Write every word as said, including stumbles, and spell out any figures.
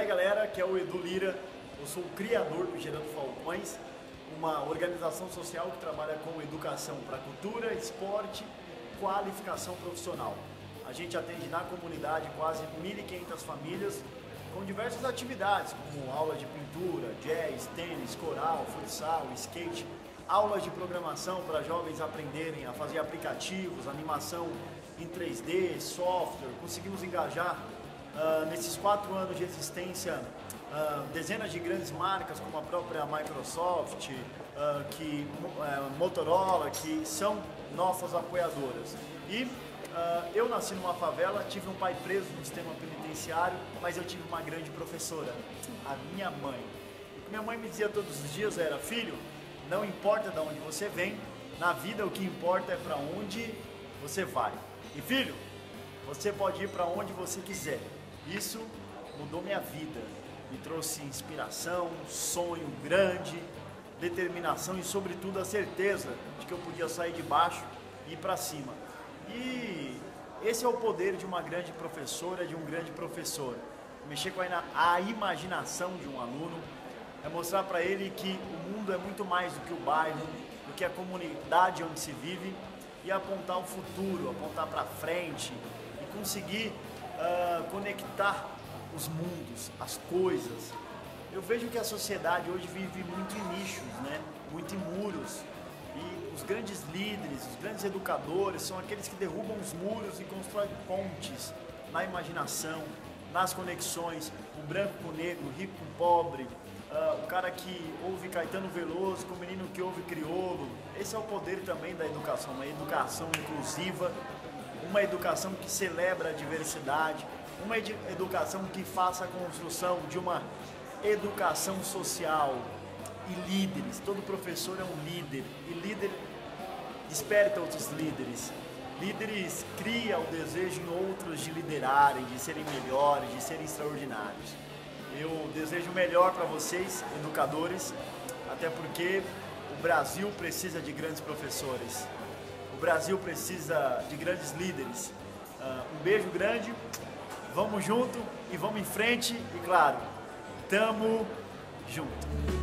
aí, galera? Aqui é o Edu Lyra, eu sou o criador do Gerando Falcões, uma organização social que trabalha com educação para cultura, esporte e qualificação profissional. A gente atende na comunidade quase mil e quinhentas famílias com diversas atividades, como aula de pintura, jazz, tênis, coral, futsal, skate, aulas de programação para jovens aprenderem a fazer aplicativos, animação em três D, software. Conseguimos engajar uh, nesses quatro anos de existência uh, dezenas de grandes marcas como a própria Microsoft, uh, que, uh, Motorola, que são nossas apoiadoras. E uh, eu nasci numa favela, tive um pai preso no sistema penitenciário, mas eu tive uma grande professora, a minha mãe. O que minha mãe me dizia todos os dias era: filho, não importa de onde você vem, na vida o que importa é para onde você vai. E filho, você pode ir para onde você quiser. Isso mudou minha vida, me trouxe inspiração, sonho grande, determinação e sobretudo a certeza de que eu podia sair de baixo e ir para cima. E esse é o poder de uma grande professora, de um grande professor. Mexer com a imaginação de um aluno, é mostrar para ele que o mundo é muito mais do que o bairro, do que a comunidade onde se vive, e apontar o futuro, apontar para frente e conseguir uh, conectar os mundos, as coisas. Eu vejo que a sociedade hoje vive muito em nichos, né? Muito em muros, e os grandes líderes, os grandes educadores são aqueles que derrubam os muros e constroem pontes na imaginação, nas conexões, o branco com o negro, o rico com o pobre, uh, o cara que ouve Caetano Veloso com o menino que ouve crioulo. Esse é o poder também da educação, uma educação inclusiva, uma educação que celebra a diversidade, uma edu educação que faça a construção de uma educação social. E líderes, todo professor é um líder, e líder desperta outros líderes. Líderes cria o desejo em outros de liderarem, de serem melhores, de serem extraordinários. Eu desejo o melhor para vocês, educadores, até porque o Brasil precisa de grandes professores. O Brasil precisa de grandes líderes. Um beijo grande, vamos junto e vamos em frente e, claro, tamo junto.